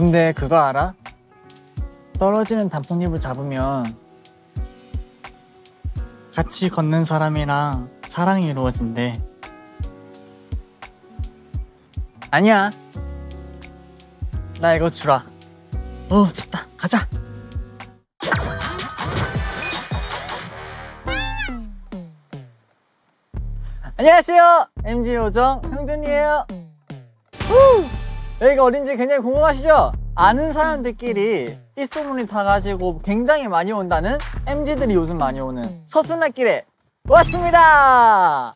근데 그거 알아? 떨어지는 단풍잎을 잡으면 같이 걷는 사람이랑 사랑이 이루어진대. 아니야, 나 이거 주라. 어, 춥다. 가자. 안녕하세요, MZ요정 형준이에요. 여기가 어딘지 굉장히 궁금하시죠? 아는 사람들끼리 삐소문이 타가지고 굉장히 많이 온다는 MZ들이 요즘 많이 오는 서순례길에 왔습니다!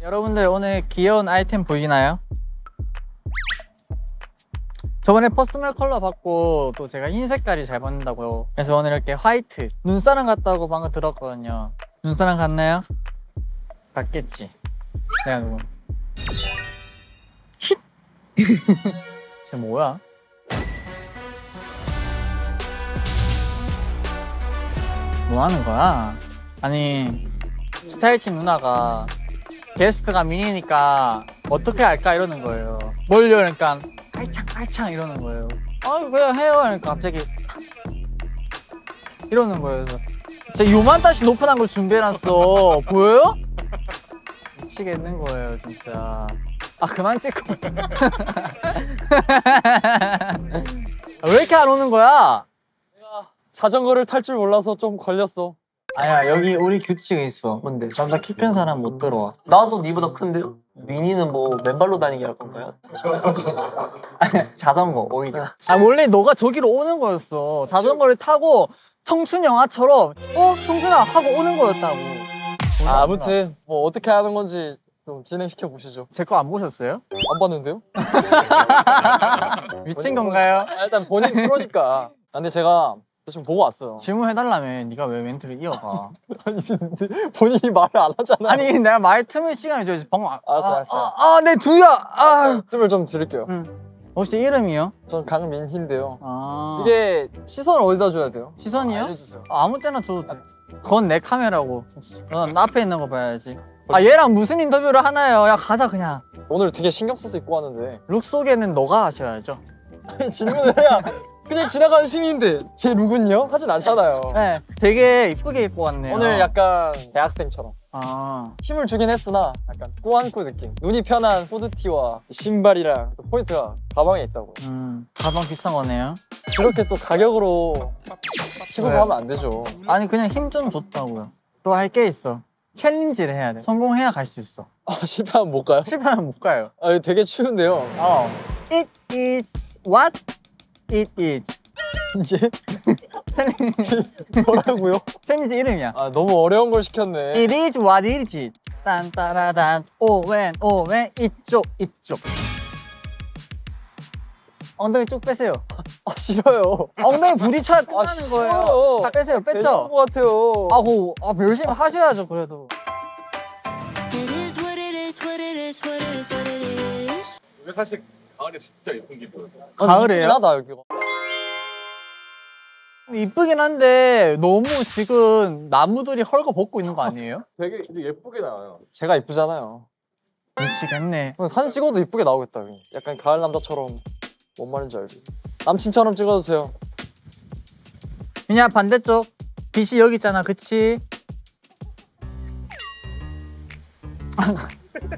여러분들 오늘 귀여운 아이템 보이나요? 저번에 퍼스널 컬러 받고 또 제가 흰 색깔이 잘 받는다고요. 그래서 오늘 이렇게 화이트 눈사람 같다고 방금 들었거든요. 눈사람 같나요? 같겠지. 내가 누구? 힛! 쟤 뭐야? 뭐 하는 거야? 아니, 스타일팀 누나가 게스트가 미니니까 어떻게 할까 이러는 거예요. 뭘요? 그러니까 깔창 이러는 거예요. 아, 그냥 해요. 그러니까 갑자기 이러는 거예요. 그래서 진짜 요만다시 높은 한걸 준비해놨어. 보여요? 미치겠는 거예요, 진짜. 아, 그만 찍고. 왜 이렇게 안 오는 거야? 내가 자전거를 탈 줄 몰라서 좀 걸렸어. 아야, 여기 우리 규칙이 있어. 뭔데? 전부 키 큰 사람 못 들어와. 나도 니보다 큰데요? 미니는 뭐 맨발로 다니게 할 건가요? 아니, 자전거 오히려. 아, 원래 너가 저기로 오는 거였어. 자전거를 타고 청춘 영화처럼 어? 청춘아! 하고 오는 거였다고. 아, 아무튼 뭐 어떻게 하는 건지 좀 진행시켜 보시죠. 제 거 안 보셨어요? 안 봤는데요? 미친 건가요? 일단 본인 프로니까. 아, 근데 제가 지금 보고 왔어요. 질문해달라며. 네가 왜 멘트를 이어가? 아니, 근데 본인이 말을 안 하잖아. 아니, 내가 말 틈을 시간을 줘야지. 방금 알았어. 아, 내 두야! 아, 틈을 좀 드릴게요. 혹시 이름이요? 전 강민희인데요. 아, 이게 시선을 어디다 줘야 돼요? 시선이요? 알려주세요. 아, 아무 때나 줘도 돼. 그건 내 카메라고. 넌 앞에 있는 거 봐야지. 아, 얘랑 무슨 인터뷰를 하나요? 야, 가자 그냥. 오늘 되게 신경 써서 입고 왔는데. 룩 소개는 너가 하셔야죠. 아니, 질문을 해야. 그냥 지나가는 시민인데 제 룩은요? 하진 않잖아요. 네, 되게 이쁘게 입고 왔네요. 오늘 약간 대학생처럼. 아, 힘을 주긴 했으나 약간 꾸안꾸 느낌. 눈이 편한 후드티와 신발이랑 포인트가 가방에 있다고요. 가방 비싼 거네요. 그렇게 또 가격으로 취급하면 안 되죠. 아니, 그냥 힘 좀 줬다고요. 또 할 게 있어. 챌린지를 해야 돼. 성공해야 갈 수 있어. 아, 실패하면 못 가요? 실패하면 못 가요. 아, 이거 되게 추운데요. 어. It is what? It is. 이제? 뭐라고요? 챌린지 이름이야. 아, 너무 어려운 걸 시켰네. It is what it is. 딴따라단 오웬 이쪽. 엉덩이 쭉 빼세요. 아, 싫어요. 엉덩이 부딪혀야 끝나는 거예요. 다 빼세요. 뺐죠? 되는 것 같아요. 아, 뭐, 아, 열심히 하셔야죠, 그래도. 왜 사실 가을에 진짜 예쁜 기분. 가을에요? 나다 여기가. 이쁘긴 한데 너무 지금 나무들이 헐거벗고 있는 거 아니에요? 되게 예쁘게 나와요. 제가 이쁘잖아요. 미치겠네. 사진 찍어도 이쁘게 나오겠다. 약간 가을 남자처럼. 뭔 말인지 알지? 남친처럼 찍어도 돼요. 그냥 반대쪽. 빛이 여기 있잖아, 그치?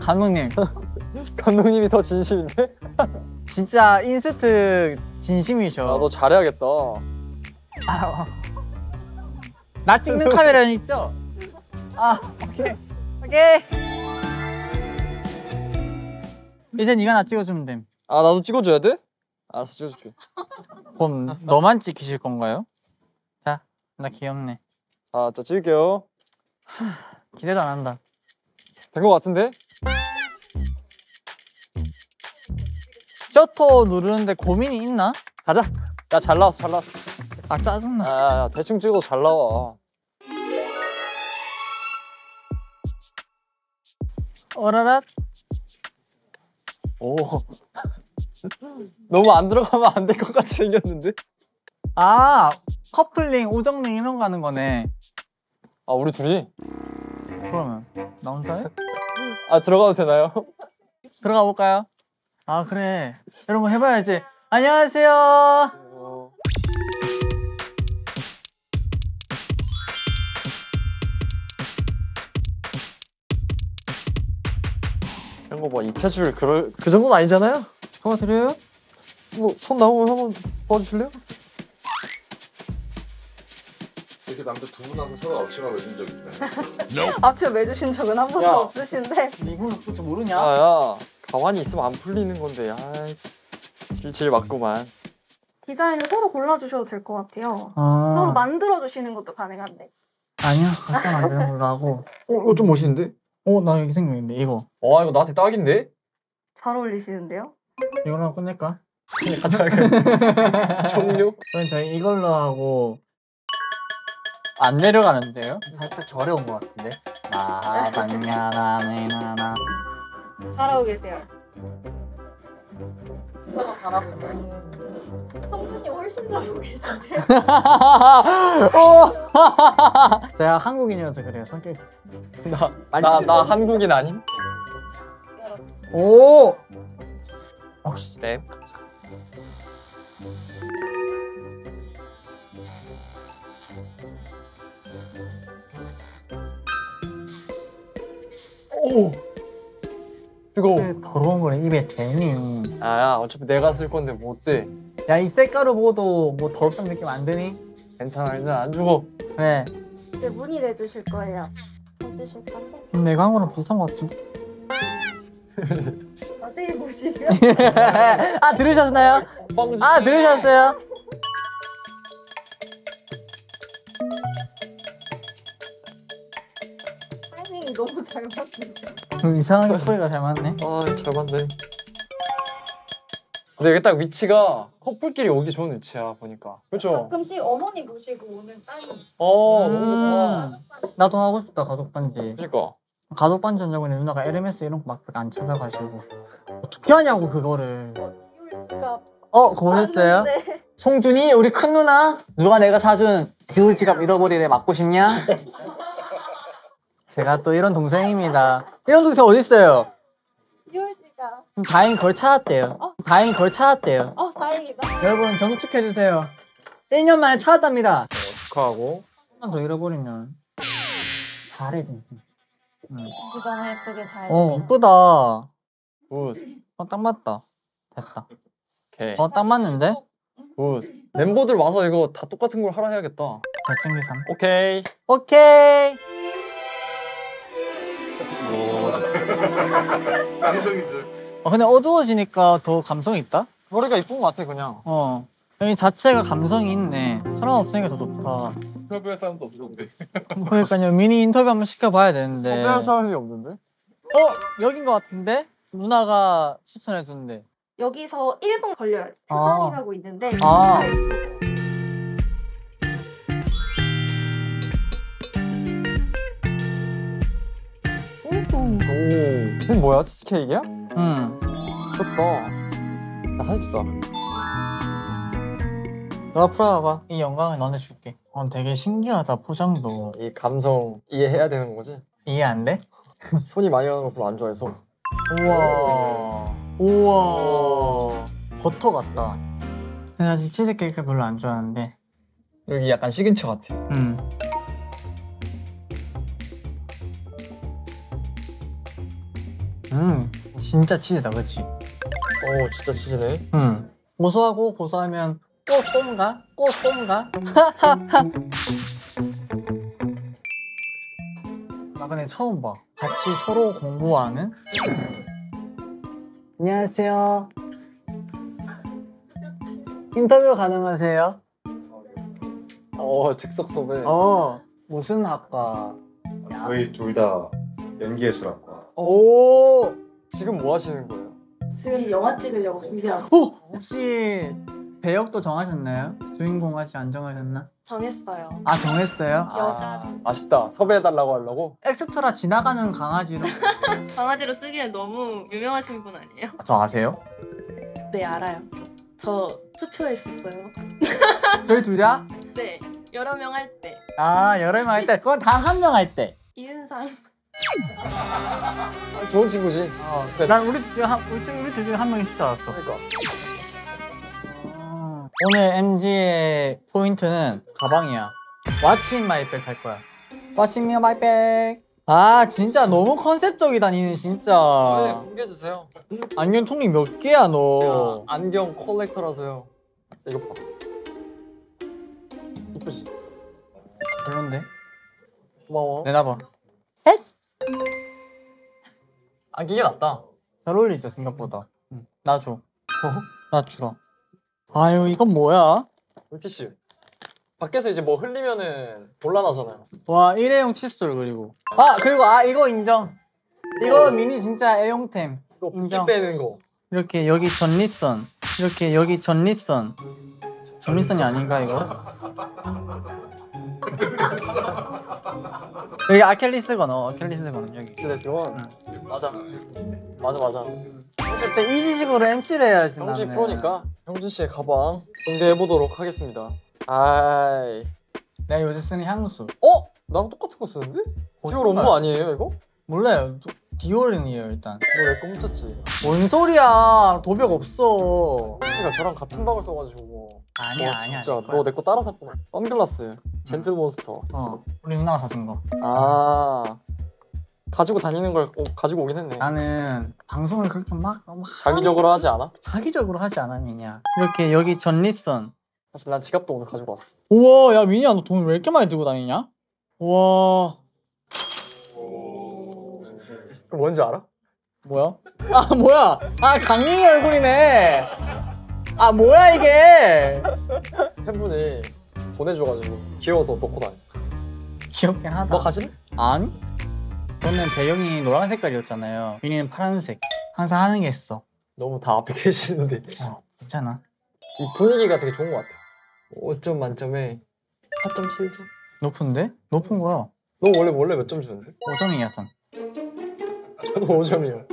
감독님. 감독님이 더 진심인데? 진짜 인스트 진심이셔. 아, 너 잘해야겠다. 아, 어. 나 찍는 카메라는 있죠? 아, 오케이. 이제 네가 나 찍어주면 됨. 아, 나도 찍어줘야 돼? 알았어, 찍어줄게. 그럼 너만 찍히실 건가요? 자, 나 귀엽네. 아, 자, 찍을게요. 기대도 안 한다. 된 것 같은데? 셔터 누르는데 고민이 있나? 가자. 야, 잘 나왔어. 아, 짜증나. 야, 대충 찍어도 잘 나와. 오라랏. 오. 너무 안 들어가면 안 될 것 같이 생겼는데? 아, 커플링, 우정링 이런 거 하는 거네. 아, 우리 둘이? 그러면 나 혼자 해? 아, 들어가도 되나요? 들어가 볼까요? 아, 그래. 이런 거 해봐야지. 안녕하세요. 이런 거 뭐 입혀줄 그럴 그 정도는 아니잖아요? 도와드려요? 뭐 손 나오면 한번 도와주실래요? 이렇게 남자 두 분 와서 서로 앞치마 매준 적 있나요? 앞치마 매주신 적은 한 번도 없으신데. 이분은 혹시 모르냐? 야야, 가만히 있으면 안 풀리는 건데. 아이, 질질 맞구만. 디자인을 서로 골라주셔도 될 것 같아요. 아, 서로 만들어주시는 것도 가능한데. 아니야, 일단 안 되는 걸로 하고. 좀 멋있는데? 나 여기 생겼는데 이거. 이거 나한테 딱인데? 잘 어울리시는데요? 이걸로 하고 끝낼까? 가져갈까요? 종료? 그럼 저희 이걸로 하고. 안 내려가는데요? 살짝 저래 온 것 같은데? 아, 반야나네나나. 잘하고 계세요. 저도 잘하고 있어요. 성분님 훨씬 잘하고 계신데요? 제가 한국인이라서 그래요, 성격이. 나 한국인 아님? 오! 혹시 네. 오! 이거 더러운 거를 입에 대니. 아야, 어차피 내가 쓸 건데 뭐 어때? 야, 이 색깔로 보고도 뭐 더럽다는 느낌 안 드니? 괜찮아, 일단 안 죽어. 네. 이제 문의해 주실 거예요. 해주실 건데? 내가 한 거랑 비슷한 거 같은데? 어떻게 보시면? 아, 들으셨나요? 아, 들으셨어요? 너무 잘 맞네. 이상하게 소리가 잘 맞네. 아, 잘 맞네. 근데 이게 딱 위치가 커플끼리 오기 좋은 위치야, 보니까. 그렇죠? 가끔씩 어머니 모시고 오는 딸이. 너무 좋다. 나도 하고 싶다, 가족 반지. 그러니까. 가족 반지 하려고 했는데 누나가 에르메스 이런 거 막 안 찾아가지고. 어떻게 하냐고, 그거를. 그거 보셨어요? 송준이, 우리 큰 누나. 누가 내가 사준 디올 지갑 잃어버리래, 맞고 싶냐? 제가 또 이런 동생입니다. 이런 동생 어딨어요? 디올지가. 다행히 그걸 찾았대요. 다행히 그걸 찾았대요. 다행이다. 여러분 경축해주세요. 1년 만에 찾았답니다. 축하하고. 한번 더 잃어버리면. 잘해. 이번에 예쁘게 잘해. 이쁘다. 굿. 딱 맞다. 됐다. 오케이. 딱 맞는데? 굿. 멤버들 와서 이거 다 똑같은 걸 하라 해야겠다. 결정기상. 오케이. 오케이. 깡둥이죠. 근데 어두워지니까 더 감성이 있다? 머리가 이쁜 것 같아, 그냥. 여기 자체가 감성이 있네. 사람 없으니까 더 좋다. 인터뷰할 사람도 없는데. 그러니까요, 미니 인터뷰 한번 시켜봐야 되는데. 섭외할 사람이 없는데? 여긴 것 같은데? 누나가 추천해주는데. 여기서 1분 걸려요. 태반이라고 있는데. 이게 뭐야? 치즈케이크야? 응. 좋다. 자, 사진 찍자. 너가 풀어봐봐. 이 영광을 너네 줄게. 되게 신기하다, 포장도. 이 감성 이해해야 되는 거지? 이해 안 돼? 손이 많이 가는 거 별로 안 좋아해서. 우와. 버터 같다. 근데 사실 치즈케이크 별로 안 좋아하는데. 여기 약간 시그니처 같아. 진짜 치즈다, 그치? 진짜 치즈네. 고소하고 고소하면 꼬쏨가? 꼬쏨가? 하하하. 나 근데 처음 봐. 같이 서로 공부하는? 안녕하세요. 인터뷰 가능하세요? 즉석 섭외. 무슨 학과? 저희 둘 다 연기예술학과. 오, 지금 뭐 하시는 거예요? 지금 영화 찍으려고 준비하고. 혹시 배역도 정하셨나요? 주인공 아직 안 정하셨나? 정했어요. 아, 정했어요? 여자. 아쉽다. 섭외해달라고 하려고? 엑스트라 지나가는 강아지로. 강아지로 쓰기엔 너무 유명하신 분 아니에요? 저 아세요? 네, 알아요. 저 투표했었어요. 저희 둘 다? 네. 여러 명 할 때. 아, 여러 명 할 때. 그건 다 한 명 할 때. 이은상. 좋은 친구지. 어, 그래. 난 우리 둘 중에 한 명이 있을 줄 알았어. 그러니까. 오늘 MZ의 포인트는 가방이야. What's in my bag 할 거야. What's in my bag. 아, 진짜 너무 컨셉적이다, 니는 진짜. 네, 공개해주세요. 안경 통이 몇 개야, 너? 제가 안경 컬렉터라서요. 이거 봐. 이쁘지? 별론데? 고마워. 내놔봐. 헷? 안경이 낫다. 잘 어울리죠, 생각보다. 응. 나 줘. 나 주라. 아유, 이건 뭐야? 물티슈. 밖에서 이제 뭐 흘리면은 곤란하잖아요. 와, 일회용 칫솔. 그리고 아, 그리고 아, 이거 인정. 이거 미니 진짜 애용템. 이거 인정. 빼는 거. 이렇게 여기 전립선. 이렇게 여기 전립선. 전립선이 아닌가 이거? 여기 아킬레스건. 어, 아킬레스건 여기. 아킬레스건. 응. 맞아. 맞아 맞아. 진짜 이 지식으로 MC를 해야지. 형준 프로니까. 형준 씨의 가방 공개해 보도록 하겠습니다. 아이, 내가 요즘 쓰는 향수. 어? 나랑 똑같은 거 쓰는데? 디올 업무 아니에요 이거? 몰라요. 디올은이에요 일단. 너 내 거 훔쳤지? 뭔 소리야. 도벽 없어. 형이가 저랑 같은 방을 써가지고. 아니야 아니야. 진짜 너 내 거 따라 샀구나. 선글라스. 젠틀몬스터. 어, 우리 누나가 사준 거. 아, 가지고 다니는 걸 가지고 오긴 했네. 나는 방송을 그렇게 막 자기적으로 하지 않아? 자기적으로 하지 않아, 미니야. 이렇게 여기 전립선. 사실 난 지갑도 오늘 가지고 왔어. 우와, 야 민희야, 너 돈 왜 이렇게 많이 들고 다니냐? 우와. 그거 뭔지 알아? 뭐야? 아, 뭐야? 아, 강민이 얼굴이네. 아, 뭐야 이게? 팬분이 보내줘가지고 귀여워서 넣고 다녀. 귀엽긴 하다. 너 가지니? 아니? 저는 배경이 노란 색깔이었잖아요. 민희는 파란색. 항상 하는 게 있어. 너무 다 앞에 계시는데. 어, 괜찮아. 이 분위기가 되게 좋은 것 같아. 5점 만점에 4.7점? 높은데? 높은 거야. 너 원래 몇 점 주는데? 5점이었잖아. 저도 5점이요.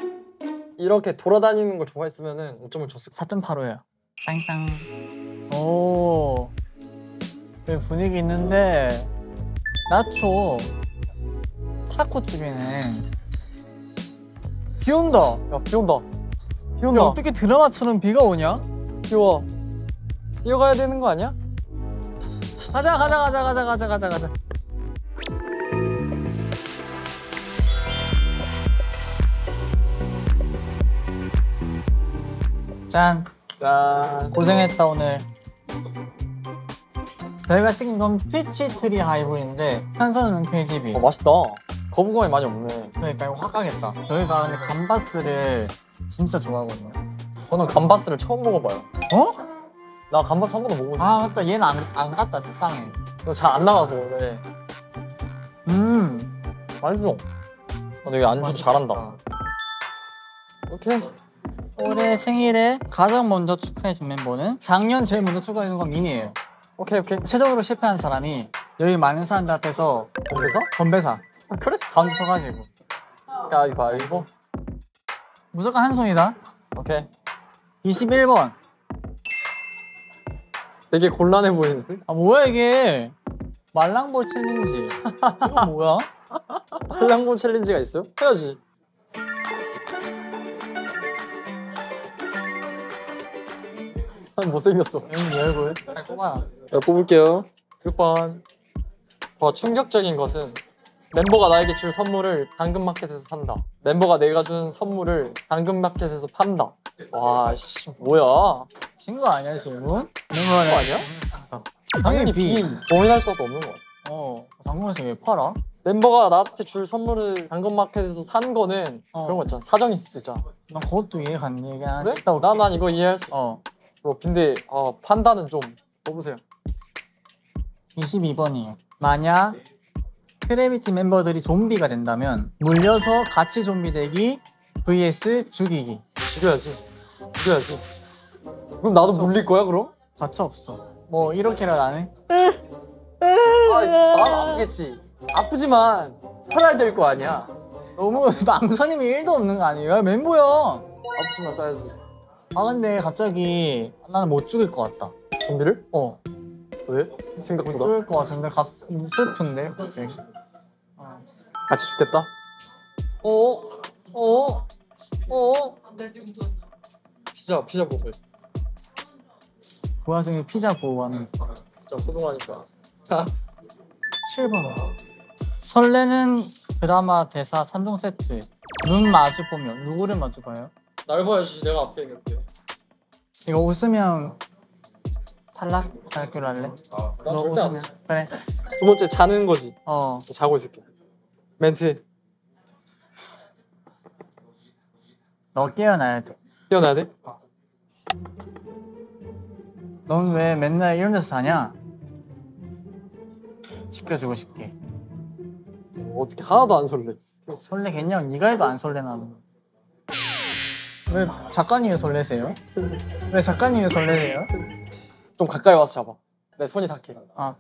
이렇게 돌아다니는 걸 좋아했으면 5점을 줬을 거야. 4.85예요. 땅땅. 오, 여기 분위기 있는데. 나초 타코집이네. 비 온다. 야, 비 온다. 비 온다. 야, 어떻게 드라마처럼 비가 오냐? 귀여워. 뛰어가야 되는 거 아니야? 가자. 짠. 짠. 고생했다 오늘. 저희가 시킨 건 피치트리 하이볼인데 탄산은 돼지비. 어, 맛있다. 거부감이 많이 없네. 그러니까 이거 확 가겠다. 저희가 근데 감바스를 진짜 좋아하거든요. 저는 감바스를 처음 먹어봐요. 어? 나 감바스 한 번도 못 먹었는데. 아, 맞다. 얘는 안 갔다, 식당에. 너 잘 안 나가서 그래. 맛있어. 아, 되게 안주 잘한다. 오케이. 올해 생일에 가장 먼저 축하해준 멤버는, 작년 제일 먼저 축하해준 건 미니예요. 오케이. 최종으로 실패한 사람이 여기 많은 사람들 앞에서 건배사. 아, 그래? 가운데 서가지고 가위바위보. 무조건 한 손이다. 오케이. 21번. 되게 곤란해 보이는데? 아, 뭐야 이게? 말랑볼 챌린지. 이거 뭐야? 말랑볼 챌린지가 있어요? 해야지. 난 못생겼어. 왜 얼굴? 잘 뽑아. 자, 뽑을게요. 6번. 더 충격적인 것은 멤버가 나에게 줄 선물을 당근마켓에서 산다. 멤버가 내가 준 선물을 당근마켓에서 판다. 와, 씨, 뭐야? 진 거 아니야, 질문? 진 거 아니야? 당연히 B. 고민할 것도 없는 것 같아. 어, 당근에서 왜 팔아? 멤버가 나한테 줄 선물을 당근마켓에서 산 거는 그런 거 있잖아, 사정이 있을 수 있잖아. 난 그것도 이해가 안 돼. 그래? 난 이거 이해할 수 있어. 근데 판단은 좀 보세요. 22번이에요. 만약 크래비티 멤버들이 좀비가 된다면 물려서 같이 좀비 되기 vs 죽이기. 죽여야지. 그럼 나도 물릴 거야 그럼? 가차 없어. 뭐 이렇게라도 안 해? 마음 아프겠지. 아프지만 살아야 될 거 아니야. 너무 망설임이 1도 없는 거 아니에요? 멤버야. 아프지만 살아야지. 아, 근데 갑자기 나는 못 죽일 것 같다. 좀비를? 왜? 생각보다 못 줄 것 같은데 슬픈데? 갑자기 같이 죽겠다? 피자 보고 고아생이 피자 보호하는 진짜 소중하니까 7번 설레는 드라마 대사 3종 세트 눈 마주 보며 누구를 마주 봐요? 날 봐야지 내가 앞에 있는데 이거 웃으면 탈락? 다이어트로 할래? 너 웃으면 그래 두 번째 자는 거지? 어 자고 있을게 멘트 너 깨어나야 돼 깨어나야 돼? 어. 넌 왜 맨날 이런 데서 자냐? 지켜주고 싶게 어떻게 하나도 안 설레 설레겠냐? 네가 해도 안 설레 나는 왜 작가님이 설레세요? 왜 작가님이 설레세요? 좀 가까이 와서 잡아 내 손이 닿게 아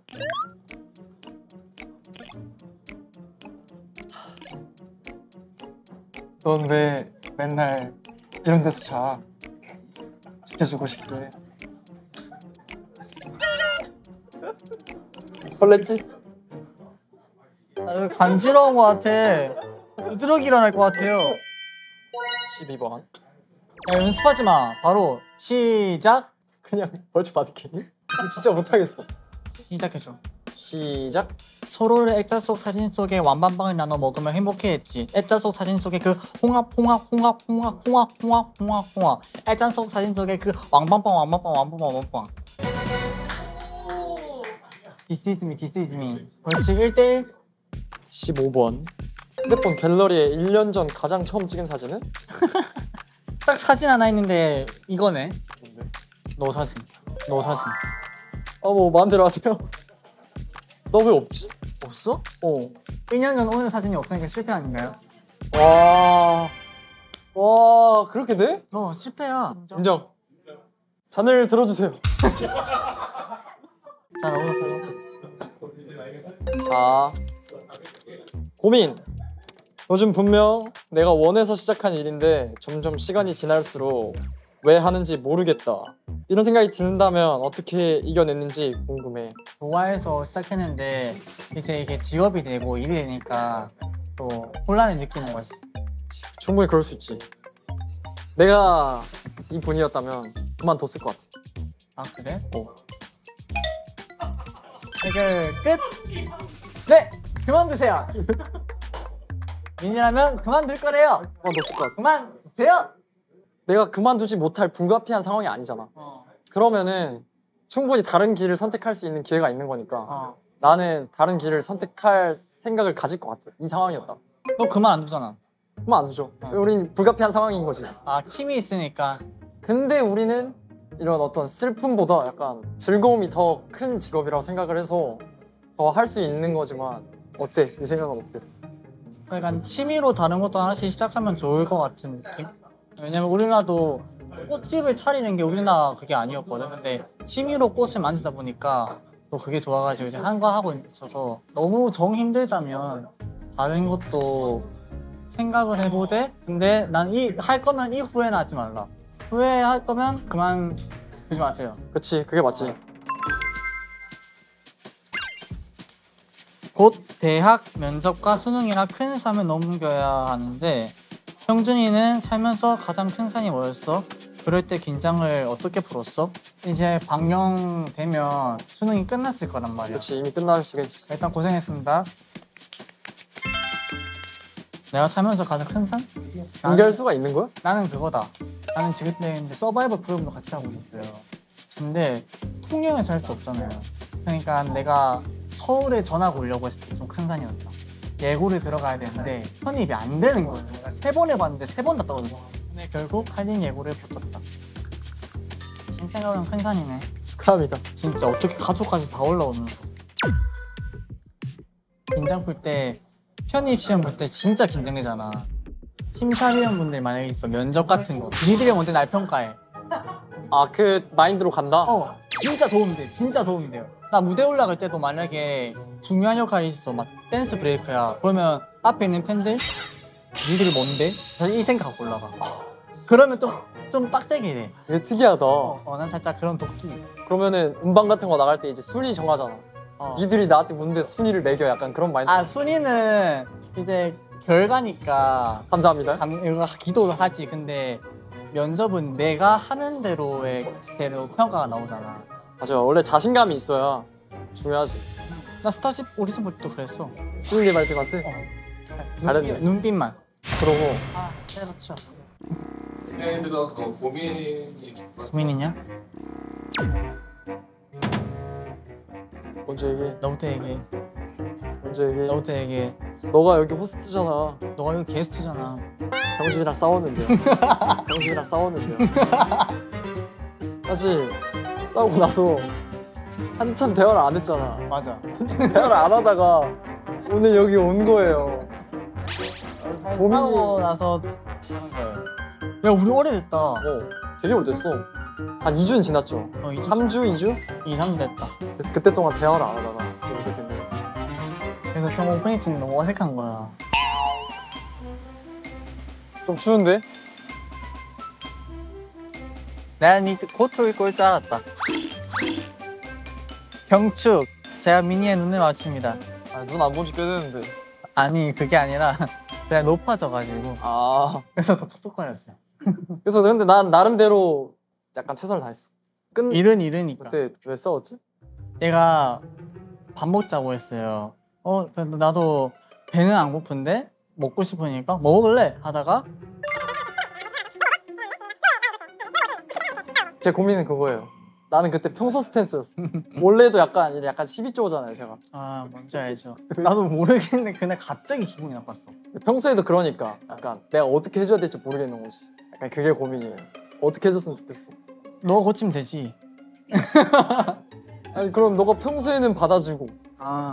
넌 왜 맨날 이런 데서 자 지켜주고 싶게 설렜지? 아, 간지러운 거 같아 부드러기 일어날 거 같아요 12번 야, 연습하지 마 바로 시작 그냥 벌칙 받을게 진짜 못하겠어 시작해줘 시작 서로를 액자 속 사진 속에 완반방을 나눠 먹으며 행복해했지 액자 속 사진 속에 그 홍합 액자 속 사진 속에 그 왕방방 This is me, this is me 벌칙 1대1 15번 핸드폰 갤러리에 1년 전 가장 처음 찍은 사진은? 딱 사진 하나 있는데 이거네 뭔데? 너 사진 뭐 마음대로 하세요 너 왜 없지? 없어? 어 1년 전 오늘 사진이 없으니까 실패 아닌가요? 와 그렇게 돼? 어 실패야 인정 잔을 들어주세요 자 넘어가요 자 고민 요즘 분명 내가 원해서 시작한 일인데 점점 시간이 지날수록 왜 하는지 모르겠다 이런 생각이 든다면 어떻게 이겨냈는지 궁금해 좋아해서 시작했는데 이제 이게 직업이 되고 일이 되니까 또 혼란을 느끼는 거지 충분히 그럴 수 있지 내가 이 분이었다면 그만뒀을 것 같아 아 그래? 해결 끝! 네! 그만두세요! 민이라면 그만둘 거래요! 그만뒀을 것 같아 그만두세요! 내가 그만두지 못할 불가피한 상황이 아니잖아 그러면은 충분히 다른 길을 선택할 수 있는 기회가 있는 거니까 나는 다른 길을 선택할 생각을 가질 것 같아 이 상황이었다 너 그만 안 두잖아 그만 안 두죠 우린 불가피한 상황인 거지 아 킴이 있으니까 근데 우리는 이런 어떤 슬픔보다 약간 즐거움이 더 큰 직업이라고 생각을 해서 더 할 수 있는 거지만 어때? 네 생각은 어때? 약간 취미로 다른 것도 하나씩 시작하면 좋을 것 같은 느낌? 왜냐면 우리나라도 꽃집을 차리는 게 우리나라 그게 아니었거든 근데 취미로 꽃을 만지다 보니까 또 그게 좋아가지고 이제 한가하고 있어서 너무 정 힘들다면 다른 것도 생각을 해보되 근데 난 이 할 거면 이 후회는 하지 말라 후회할 거면 그만 두지 마세요 그치 그게 맞지 곧 대학 면접과 수능이라 큰 산을 넘겨야 하는데 형준이는 살면서 가장 큰 산이 뭐였어? 그럴 때 긴장을 어떻게 풀었어? 이제 방영되면 수능이 끝났을 거란 말이야 그렇지 이미 끝났겠지 일단 고생했습니다 내가 살면서 가장 큰 산? 연결할 수가 있는 거야? 나는 그거다 나는 지금 때 서바이벌 프로그램도 같이 하고 있어요 근데 통영에 살 수 없잖아요 그러니까 내가 서울에 전학 오려고 했을 때 좀 큰 산이었다 예고를 들어가야 되는데 편입이 안 되는 거예요 내가 3번 해봤는데 3번 다 떨어졌어 근데 결국 할인 예고를 붙었다 지금 생각하면 큰 산이네 축하합니다 진짜 어떻게 가족까지 다 올라오는 거 긴장 풀 때 편입 시험 볼 때 진짜 긴장되잖아 심사위원분들 만약에 있어 면접 같은 거 니들이 먼저 날 평가해 아 그 마인드로 간다? 어 진짜 도움이 돼 진짜 도움이 돼요 나 무대 올라갈 때도 만약에 중요한 역할이 있어 막 댄스 브레이크야 그러면 앞에 있는 팬들 니들이 뭔데? 사실 이 생각 갖고 올라가 그러면 또 좀 빡세긴 해. 되게 특이하다. 난 살짝 그런 독기 있어. 그러면은 음방 같은 거 나갈 때 이제 순위 정하잖아. 니들이 나한테 묻는데 순위를 매겨. 약간 그런 마인드. 아, 순위는 이제 결과니까. 감사합니다. 기도도 하지. 근데 면접은 내가 하는 대로의 대로 평가가 나오잖아. 맞아. 원래 자신감이 있어야 중요하지. 나 스타쉽 오디션 볼 때도 그랬어. 수인이 발표한테? 잘했네. 눈빛만. 그러고. 아, 그렇죠. 연예인보다 더 고민이. 고민이냐? 먼저 얘기해. 너부터 얘기해. 먼저 얘기해. 너부터 얘기해. 너가 여기 호스트잖아. 너가 여기 게스트잖아. 병준이랑 싸웠는데요. 병준이랑 싸웠는데요. 사실 싸우고 나서 한참 대화를 안 했잖아. 맞아. 한참 대화를 안 하다가 오늘 여기 온 거예요. 싸우고 나서 하는 거예요. 야, 우리 오래됐다. 되게 오래됐어. 한 2주는 지났죠? 2주. 3주? 2주? 2, 3주 됐다. 그래서 그때 동안 대화를 안 하다가 이렇게 된 거예요. 그래서 저 오프닝 너무 어색한 거야. 좀 추운데? 내가 니 코트를 입고 올 줄 알았다. 경축! 제가 미니의 눈을 마칩니다. 아, 눈 안 보지 꽤 되는데. 아니, 그게 아니라 제가 높아져가지고. 아, 그래서 더 톡톡거렸어요. 그래서 근데 난 나름대로 약간 최선을 다했어. 일은 일이니까. 그때 왜 싸웠지? 내가 밥 먹자고 했어요. 나도 배는 안 고픈데? 먹고 싶으니까 먹을래? 하다가 제 고민은 그거예요. 나는 그때 평소 스탠스였어. 원래도 약간 12조잖아요 제가. 아, 뭔지 알죠. 나도 모르겠는데 그날 갑자기 기분이 나빴어. 평소에도 그러니까 약간 내가 어떻게 해줘야 될지 모르겠는 거지. 약간 그게 고민이에요. 어떻게 해줬으면 좋겠어. 너가 고치면 되지. 아니, 그럼 너가 평소에는 받아주고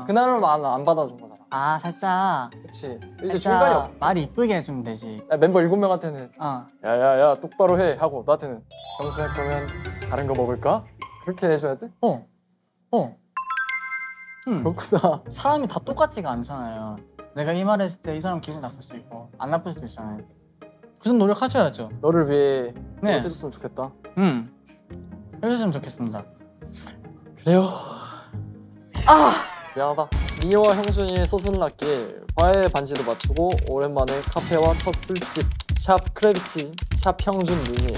그날은 안 받아준 거잖아. 아, 살짝. 그치. 이제 중간이 없어. 말 이쁘게 해주면 되지. 야, 멤버 7명한테는 야야야 똑바로 해 하고, 너한테는 점수 할 거면 다른 거 먹을까? 그렇게 해줘야 돼? 그렇구나. 사람이 다 똑같지가 않잖아요. 내가 이 말 했을 때 이 사람 기분 나쁠 수 있고 안 나쁠 수도 있잖아요. 그래서 노력하셔야죠. 너를 위해 해줬으면 좋겠다. 해줬으면 좋겠습니다. 그래요. 미안하다. 미호와 형준이의 소순락길, 화해의 반지도 맞추고 오랜만에 카페와 첫 술집, 샵 크래비티, 샵 형준 미니,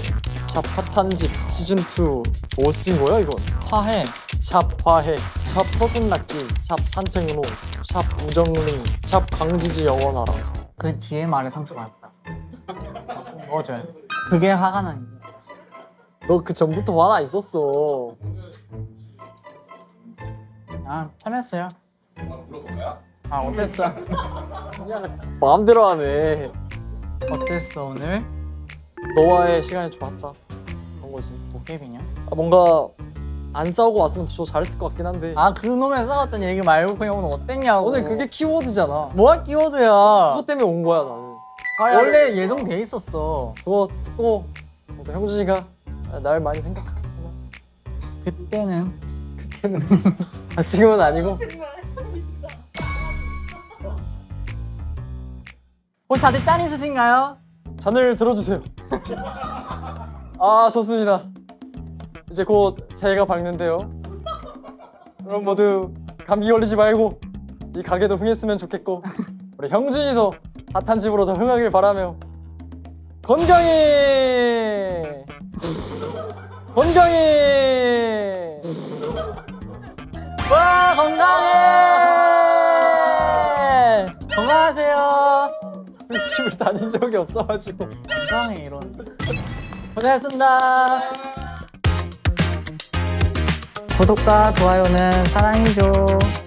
샵 핫한집 시즌2. 뭐 쓴 거야 이건? 화해, 샵 화해, 샵 소순락길, 샵 산책로, 샵 우정링, 샵 강지지 영원하라. 그 뒤에 말에 상처받았다. 먹어줘야 돼. 그게 화가 나니. 너 그 전부터 화나 있었어. 편했어요. 물어볼까요? 어땠어? 그냥 마음대로 하네. 어땠어 오늘? 너와의 시간이 좋았다. 그런 거지. 도깨비냐? 뭔가 안 싸우고 왔으면 더 잘했을 것 같긴 한데. 그 놈이랑 싸웠던 얘기 말고 그냥 오늘 어땠냐고. 오늘 그게 키워드잖아. 뭐가 키워드야? 그거 때문에 온 거야 나는. 원래 예정돼 있었어. 그거 듣고 형준이가 날 많이 생각하고. 그때는 지금은 아니고. 혹시 다들 짠 있으신가요? 잔을 들어주세요. 좋습니다. 이제 곧 새해가 밝는데요. 그럼 모두 감기 걸리지 말고 이 가게도 흥했으면 좋겠고 우리 형준이도 핫한 집으로 더 흥하길 바라며 건강히! 건강히! 와, 건강해! 건강하세요. 우리 집을 다닌 적이 없어가지고. 건강해, 이런. 고생하셨습니다. 구독과 좋아요는 사랑이죠.